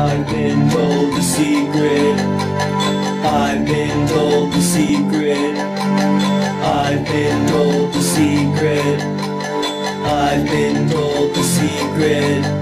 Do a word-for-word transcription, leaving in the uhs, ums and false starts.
I've been told the secret. I've been told the secret. I've been told the secret. I've been told the secret.